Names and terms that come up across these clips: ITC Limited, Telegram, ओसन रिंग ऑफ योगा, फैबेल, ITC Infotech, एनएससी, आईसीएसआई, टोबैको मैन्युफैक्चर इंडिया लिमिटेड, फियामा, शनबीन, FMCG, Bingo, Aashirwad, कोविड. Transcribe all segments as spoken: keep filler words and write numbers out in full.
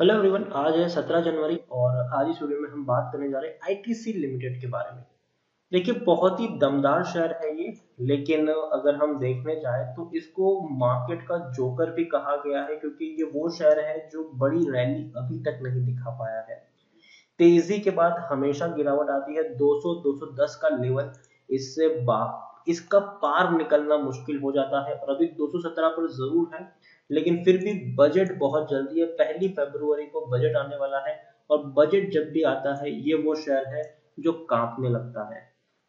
Hello everyone, आज है सत्रह जनवरी और आज इस वीडियो में हम बात करने जा रहे हैं आईटीसी लिमिटेड के बारे में। देखिए, बहुत ही दमदार शेयर है ये, लेकिन अगर हम देखने जाए तो इसको मार्केट का जोकर भी कहा गया है, क्योंकि ये वो शेयर है जो बड़ी रैली अभी तक नहीं दिखा पाया है। तेजी के बाद हमेशा गिरावट आती है, दो सौ दो सौ दस का लेवल, इससे इसका पार निकलना मुश्किल हो जाता है और अभी दो सौ सत्रह पर जरूर है, लेकिन फिर भी बजट बहुत जल्दी है। पहली फरवरी को बजट आने वाला है और बजट जब भी आता है ये वो शेयर है जो कांपने लगता है।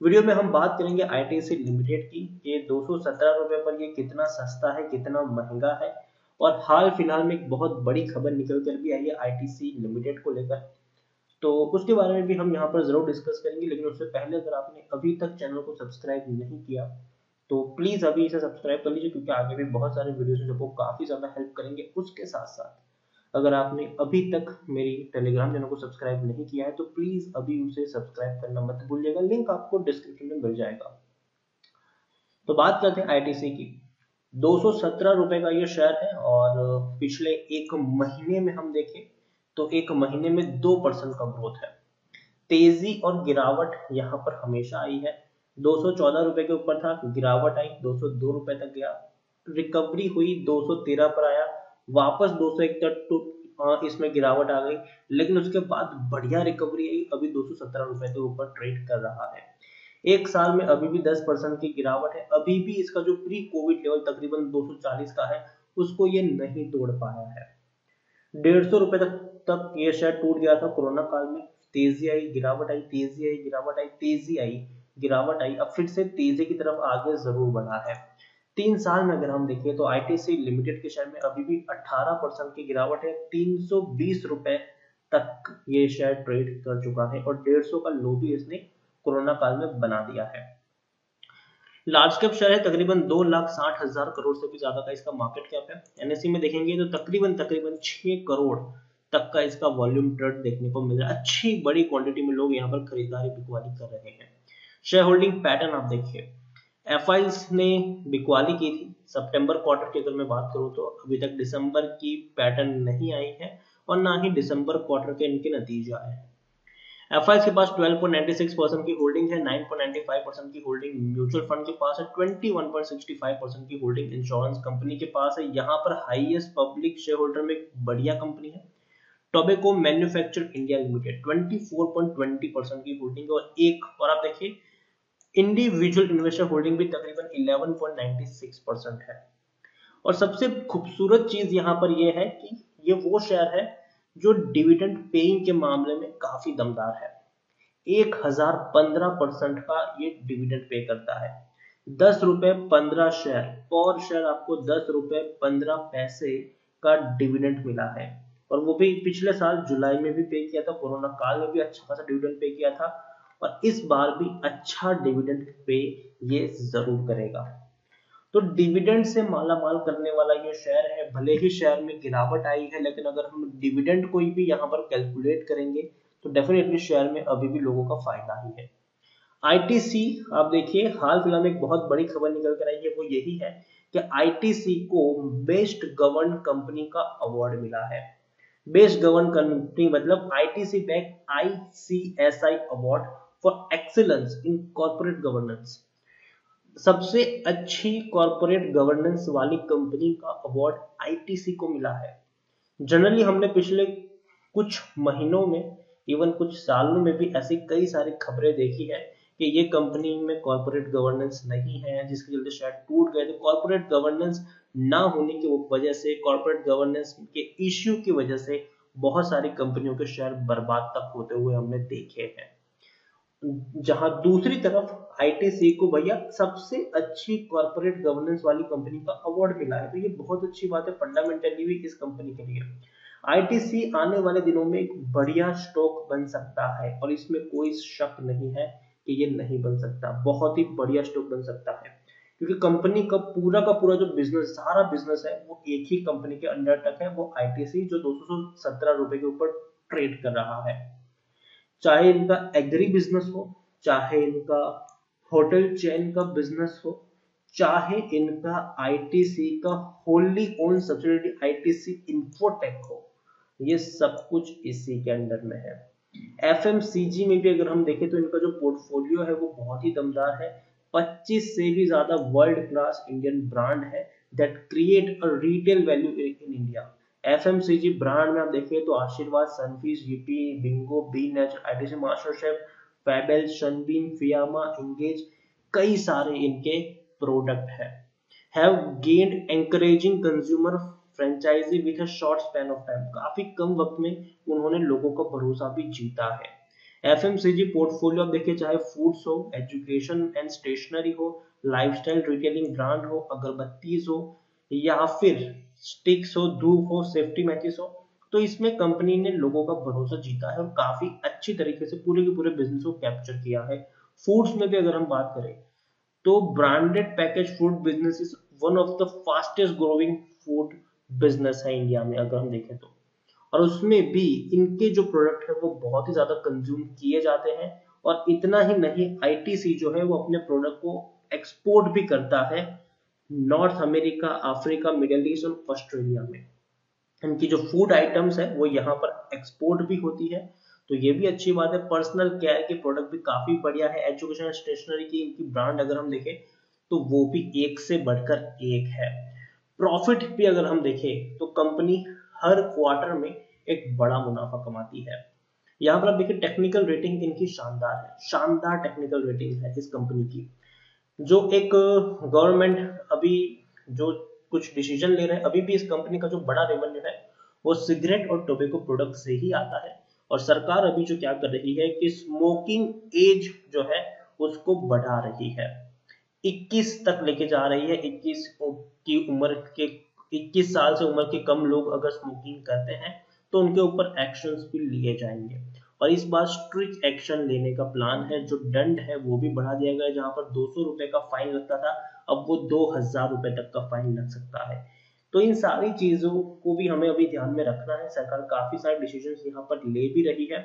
वीडियो में हम बात करेंगे आईटीसी लिमिटेड की, ये दो सौ सत्रह रुपए पर ये कितना सस्ता है, कितना महंगा है। और हाल फिलहाल में एक बहुत बड़ी खबर निकल कर भी आई है आईटीसी लिमिटेड को लेकर, तो उसके बारे में भी हम यहाँ पर जरूर डिस्कस करेंगे। लेकिन उससे पहले अगर आपने अभी तक चैनल को सब्सक्राइब नहीं किया तो प्लीज अभी इसे सब्सक्राइब कर लीजिए, क्योंकि आगे भी बहुत सारे वीडियोस हैं जो आपको काफी ज्यादा हेल्प करेंगे। उसके साथ साथ अगर आपने अभी तक मेरी टेलीग्राम चैनल को सब्सक्राइब नहीं किया है तो प्लीज अभी उसे सब्सक्राइब करना मत भूलिएगा, लिंक आपको डिस्क्रिप्शन में मिल जाएगा। तो बात करते हैं आईटीसी की। दो सौ सत्रह रुपए का ये शेयर है और पिछले एक महीने में हम देखें तो एक महीने में दो परसेंट का ग्रोथ है। तेजी और गिरावट यहाँ पर हमेशा आई है। दो सौ चौदह रुपए के ऊपर था, गिरावट आई, दो सौ दो रुपए तक गया, रिकवरी हुई, दो सौ तेरह पर आया, वापस दो सौ एक तक इसमें गिरावट आ गई, लेकिन उसके बाद बढ़िया रिकवरी आई, अभी दो सौ सत्रह रुपए के ऊपर ट्रेड कर रहा है। एक साल में अभी भी दस परसेंट की गिरावट है, अभी भी इसका जो प्री कोविड लेवल तकरीबन दो सौ चालीस का है उसको ये नहीं तोड़ पाया है। डेढ़ सौ रुपए तक तक ये शेयर टूट गया था कोरोना काल में। तेजी आई, गिरावट आई, तेजी आई, गिरावट आई, तेजी आई, गिरावट आई, अब फिर से तेजी की तरफ आगे जरूर बढ़ा है। तीन साल में अगर हम देखें तो आईटीसी लिमिटेड के शेयर में अभी भी अठारह परसेंट की गिरावट है, तीन सौ बीस रुपए तक ये शेयर ट्रेड कर चुका है और डेढ़ सौ का लो भी इसने कोरोना काल में बना दिया है। लार्ज कैप शेयर है, तकरीबन दो लाख साठ हजार करोड़ से भी ज्यादा का इसका मार्केट कैप है। एनएससी में देखेंगे तो तकरीबन तकरीबन छह करोड़ तक का इसका वॉल्यूम ट्रेड देखने को मिल रहा है। अच्छी बड़ी क्वांटिटी में लोग यहाँ पर खरीदारी बिकवाली कर रहे हैं। शेयर होल्डिंग पैटर्न आप देखिए, एफआईज ने बिकवाली की थी सितंबर क्वार्टर की, अगर मैं बात करूं तो अभी तक दिसंबर की पैटर्न नहीं आई है और ना ही दिसंबर क्वार्टर के इनके नतीजे आए हैं। एफआईज के पास बारह पॉइंट नौ छह परसेंट की होल्डिंग है, नौ पॉइंट नौ पाँच परसेंट की होल्डिंग म्यूचुअल फंड के पास है, इक्कीस पॉइंट छह पाँच परसेंट की होल्डिंग इंश्योरेंस कंपनी के पास है। यहाँ पर हाईएस्ट पब्लिक शेयर होल्डर में एक बढ़िया कंपनी है टोबैको मैन्युफैक्चर इंडिया लिमिटेड, चौबीस पॉइंट दो शून्य परसेंट की होल्डिंग और एक और आप देखिए इंडिविजुअल इन्वेस्टर होल्डिंग भी तकरीबन ग्यारह पॉइंट नौ छह परसेंट है। और सबसे खूबसूरत चीज यहाँ पर ये है कि ये वो शेयर है जो डिविडेंड पेइंग के मामले में काफी दमदार है। एक हजार पंद्रह परसेंट का ये डिविडेंड पे करता है। दस रुपए पंद्रह शेयर पर शेयर आपको दस रुपए पंद्रह पैसे का डिविडेंड मिला है और वो भी पिछले साल जुलाई में भी पे किया था, कोरोना काल में भी अच्छा खासा डिविडेंड पे किया था और इस बार भी अच्छा डिविडेंड पे ये जरूर करेगा। तो डिविडेंड से मालामाल करने वाला ये शेयर है। भले ही शेयर में गिरावट आई है, लेकिन अगर हम डिविडेंड को भी यहाँ पर कैलकुलेट करेंगे तो डेफिनेटली शेयर में अभी भी लोगों का फायदा ही है। आईटीसी आप देखिए, हाल फिलहाल में एक बहुत बड़ी खबर निकल कर आई है, वो यही है कि आईटीसी को बेस्ट गवर्न कंपनी का अवार्ड मिला है। बेस्ट गवर्न कंपनी मतलब ITC bank आईसीएसआई award for excellence in corporate governance, सबसे अच्छी कॉर्पोरेट गवर्नेंस वाली कंपनी का अवार्ड आईटीसी को मिला है। जनरली हमने पिछले कुछ महीनों में, इवन कुछ सालों में भी ऐसी कई सारी खबरें देखी है कि ये कंपनी में कॉर्पोरेट गवर्नेंस नहीं है, जिसके चलते शेयर टूट गए थे। कॉर्पोरेट गवर्नेंस ना होने की वजह से, कॉर्पोरेट गवर्नेंस के इश्यू की वजह से बहुत सारी कंपनियों के शेयर बर्बाद तक होते हुए हमने देखे हैं। जहां दूसरी तरफ आईटीसी को भैया सबसे अच्छी कॉर्पोरेट गवर्नेंस वाली कंपनी का अवार्ड मिला है, तो ये बहुत अच्छी बात है फंडामेंटली भी इस कंपनी के लिए। आईटीसी आने वाले दिनों में एक बढ़िया स्टॉक बन सकता है और इसमें कोई शक नहीं है कि ये नहीं बन सकता, बहुत ही बढ़िया स्टॉक बन सकता है, क्योंकि कंपनी का पूरा का पूरा जो बिजनेस, सारा बिजनेस है वो एक ही कंपनी के अंडर तक है, वो आईटीसी जो दो सौ सत्रह रुपए के ऊपर ट्रेड कर रहा है। चाहे इनका एग्री बिजनेस हो, चाहे इनका होटल चेन का बिजनेस हो, चाहे इनका आईटीसी का wholly own subsidiary ITC Infotech हो, ये सब कुछ इसी के अंडर में है। एफएमसीजी में भी अगर हम देखें तो इनका जो पोर्टफोलियो है वो बहुत ही दमदार है। पच्चीस से भी ज्यादा वर्ल्ड क्लास इंडियन ब्रांड है that create a retail value in India. FMCG brand में आप देखें तो Aashirvaad, Sunfeast, UP, Bingo, B nature, ITC Master Chef, फैबेल, शनबीन, फियामा, Engage, कई सारे इनके प्रोडक्ट हैं। Have gained encouraging consumer franchise with a short span of time. काफी कम वक्त में उन्होंने लोगों का भरोसा भी जीता है। एफएमसीजी पोर्टफोलियो आप देखिए, चाहे फूड्स हो, एजुकेशन एंड स्टेशनरी हो, लाइफस्टाइल रिटेलिंग ब्रांड हो, अगरबत्तीज हो या फिर स्टिक्स हो, धूप हो, सेफ्टी मैचेस हो, तो इसमें कंपनी ने लोगों का भरोसा जीता है और काफी अच्छी तरीके से पूरे के पूरे बिजनेस को कैप्चर किया है। फूड्स में भी अगर हम बात करें तो branded package food business is one of the fastest growing food business है इंडिया में अगर हम देखें तो, और उसमें भी इनके जो प्रोडक्ट है वो बहुत ही ज्यादा कंज्यूम किए जाते हैं। और इतना ही नहीं, आईटीसी जो है वो अपने प्रोडक्ट को एक्सपोर्ट भी करता है North America, Africa, Middle East और ऑस्ट्रेलिया में। इनकी जो फूड आइटम्स है वो यहाँ पर एक्सपोर्ट भी होती है, तो ये भी अच्छी बात है। पर्सनल केयर के प्रोडक्ट भी काफी बढ़िया है। एजुकेशन स्टेशनरी की इनकी ब्रांड अगर हम देखें तो वो भी एक से बढ़कर एक है। प्रॉफिट भी अगर हम देखें तो कंपनी हर क्वार्टर में एक बड़ा मुनाफा कमाती है। यहाँ पर आप देखिए टेक्निकल रेटिंग इनकी शानदार है, शानदार टेक्निकल रेटिंग है इस कंपनी की। जो एक गवर्नमेंट अभी जो कुछ डिसीजन ले रहे हैं, अभी भी इस कंपनी का जो बड़ा रेवेन्यू है वो सिगरेट और टोबैको प्रोडक्ट से ही आता है, और सरकार अभी जो क्या कर रही है कि स्मोकिंग एज जो है उसको बढ़ा रही है, इक्कीस तक लेके जा रही है। इक्कीस की उम्र के इक्कीस साल से उम्र के कम लोग अगर स्मोकिंग करते हैं तो उनके ऊपर एक्शंस भी लिए जाएंगे, और इस बार स्ट्रिक्ट एक्शन लेने का प्लान है। जो दंड है वो भी बढ़ा दिया गया है, जहां पर दो सौ रुपए का फाइन लगता था अब वो दो हजार रुपए तक का फाइन लग सकता है। तो इन सारी चीजों को भी हमें अभी ध्यान में रखना है। सरकार काफी सारे डिसीजन यहाँ पर ले भी रही है।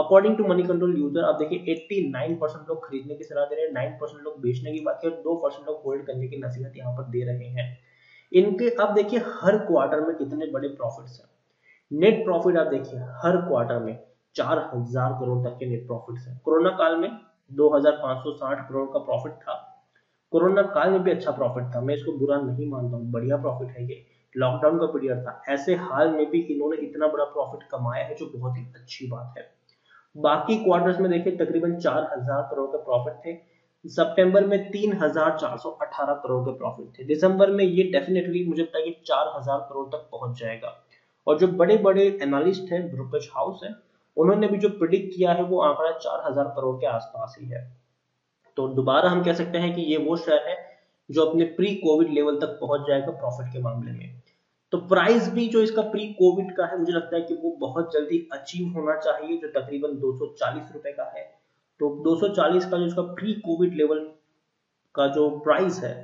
According to money control user आप देखिए एट्टी नाइन परसेंट लोग खरीदने की सलाह दे रहे हैं, नाइन परसेंट लोग बेचने की बात कर रहे हैं, टू परसेंट लोग होल्ड करने की नसीहत यहाँ पर दे रहे हैं। इनके आप देखिए हर क्वार्टर में कितने बड़े प्रॉफिट्स हैं। नेट प्रॉफिट आप देखिए हर क्वार्टर में चार हजार करोड़ तक के नेट प्रॉफिट्स हैं। कोरोना काल में दो हजार पाँच सौ साठ करोड़ का प्रॉफिट था। कोरोना काल में भी अच्छा प्रॉफिट था, मैं इसको बुरा नहीं मानता हूँ, बढ़िया प्रॉफिट है ये। लॉकडाउन का पीरियड था, ऐसे हाल में भी इन्होंने इतना बड़ा प्रॉफिट कमाया है जो बहुत ही अच्छी बात है। बाकी क्वार्टर्स में देखें तकरीबन चार हजार करोड़ के प्रॉफिट थे। सितंबर में तीन हजार चार सौ अठारह करोड़ के प्रॉफिट थे। दिसंबर में ये डेफिनेटली मुझे लगता है कि चार हजार करोड़ तक पहुंच जाएगा। और जो बड़े बड़े एनालिस्ट हैं, ब्रोकरेज हाउस है, उन्होंने भी जो प्रिडिक्ट किया है वो आंकड़ा चार हजार करोड़ के आसपास ही है। तो दोबारा हम कह सकते हैं कि ये वो शेयर है जो अपने प्री कोविड लेवल तक पहुंच जाएगा प्रॉफिट के मामले में। तो प्राइस भी जो इसका प्री कोविड का है मुझे लगता है कि वो बहुत जल्दी अचीव होना चाहिए, जो तकरीबन दो सौ चालीस रुपए का है। तो दो सौ चालीस का जो इसका प्री कोविड लेवल का जो प्राइस है,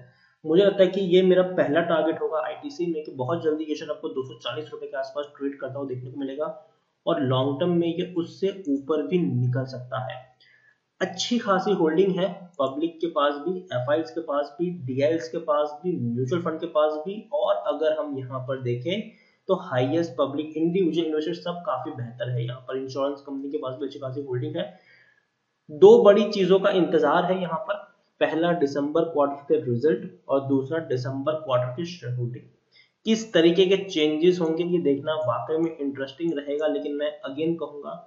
मुझे लगता है कि ये मेरा पहला टारगेट होगा आईटीसी में, कि बहुत जल्दी ये शेयर आपको दो सौ चालीस रुपए के आसपास ट्रेड करता हुआ देखने को मिलेगा, और लॉन्ग टर्म में ये उससे ऊपर भी निकल सकता है। अच्छी खासी होल्डिंग है पब्लिक के पास भी, एफआईएस के पास भी, डीआईएस के पास भी, म्यूचुअल फंड के पास भी, और अगर हम यहाँ पर देखें तो हाईएस्ट पब्लिक इंडिविजुअल इन्वेस्टर सब काफी बेहतर है। यहाँ पर इंश्योरेंस कंपनी के पास भी अच्छी खासी होल्डिंग है। दो बड़ी चीजों का इंतजार है यहाँ पर, पहला दिसंबर क्वार्टर के रिजल्ट और दूसरा दिसंबर क्वार्टर की शेयर होल्डिंग। किस तरीके के चेंजेस होंगे ये देखना वाकई में इंटरेस्टिंग रहेगा। लेकिन मैं अगेन कहूंगा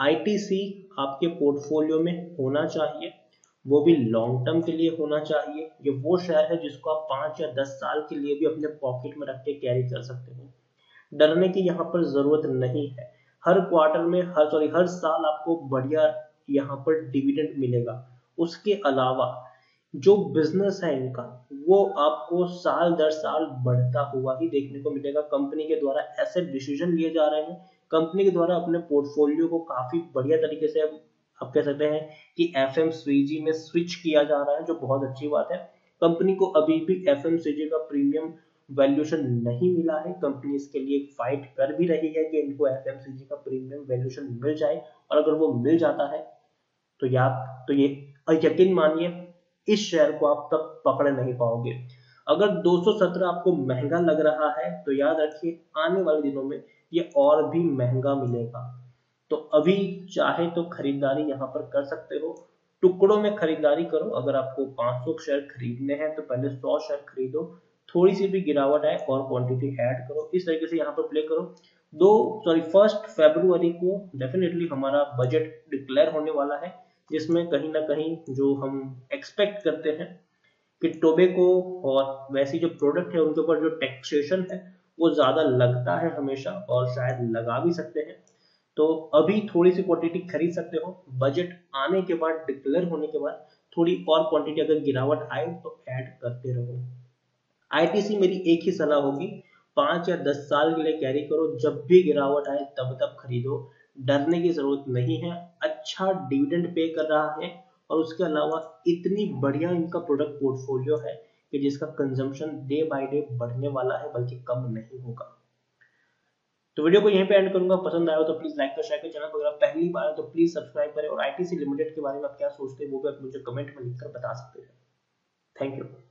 आईटीसी आपके पोर्टफोलियो में होना चाहिए, वो भी लॉन्ग टर्म के लिए होना चाहिए। ये वो शेयर है जिसको आप पाँच या दस साल के लिए भी अपने पॉकेट में रख के कैरी कर सकते हो। डरने की यहाँ पर जरूरत नहीं है। हर क्वार्टर में हर सॉरी हर साल आपको बढ़िया यहाँ पर डिविडेंड मिलेगा। उसके अलावा जो बिजनेस है इनका वो आपको साल दर साल बढ़ता हुआ ही देखने को मिलेगा। कंपनी के द्वारा ऐसे डिसीजन लिए जा रहे हैं, कंपनी के द्वारा अपने पोर्टफोलियो को काफी बढ़िया तरीके से आप कह सकते हैं कि एफएमसीजी में स्विच किया जा रहा है, जो बहुत अच्छी बात है। कंपनी को अभी भी एफएमसीजी का प्रीमियम वैल्यूएशन नहीं मिला है। कंपनी इसके लिए फाइट कर भी रही है कि इनको एफएमसीजी का प्रीमियम वैल्यूएशन मिल जाए, और अगर वो मिल जाता है तो या तो ये यकीन मानिए इस शेयर को आप तब पकड़ नहीं पाओगे। अगर दो सौ सत्रह आपको महंगा लग रहा है तो याद रखिए आने वाले दिनों में ये और भी महंगा मिलेगा। तो अभी चाहे तो खरीदारी यहाँ पर कर सकते हो, टुकड़ों में खरीदारी करो। अगर आपको पाँच सौ शेयर खरीदने हैं तो पहले सौ शेयर खरीदो, थोड़ी सी भी गिरावट आए और क्वांटिटी ऐड करो। इस तरीके से यहाँ पर प्ले करो। दो सॉरी फर्स्ट फरवरी को डेफिनेटली हमारा बजट डिक्लेयर होने वाला है, जिसमें कहीं ना कहीं जो हम एक्सपेक्ट करते हैं कि टोबैको और वैसी जो प्रोडक्ट है उनके ऊपर जो टैक्सेशन है वो ज़्यादा लगता है हमेशा, और शायद लगा भी सकते हैं। तो अभी थोड़ी सी क्वांटिटी खरीद सकते हो, बजट आने के बाद डिक्लेयर होने के बाद थोड़ी और क्वांटिटी अगर गिरावट आए तो ऐड करते रहो। आईटीसी मेरी एक ही सलाह होगी, पाँच या दस साल के लिए कैरी करो, जब भी गिरावट आए तब तब खरीदो, डरने की जरूरत नहीं है। अच्छा डिविडेंड पे कर रहा है और उसके अलावा इतनी बढ़िया इनका प्रोडक्ट पोर्टफोलियो है कि जिसका कंजम्पशन डे बाय डे बढ़ने वाला है, बल्कि कम नहीं होगा। तो वीडियो को यहीं पे एंड करूंगा। पसंद आया हो तो प्लीज लाइक कर, शेयर कर, चैनल को अगर पहली बार है तो प्लीज सब्सक्राइब करें। और आईटीसी लिमिटेड के बारे में आप क्या सोचते हैं वो भी आप मुझे कमेंट में लिखकर बता सकते हैं। Thank you.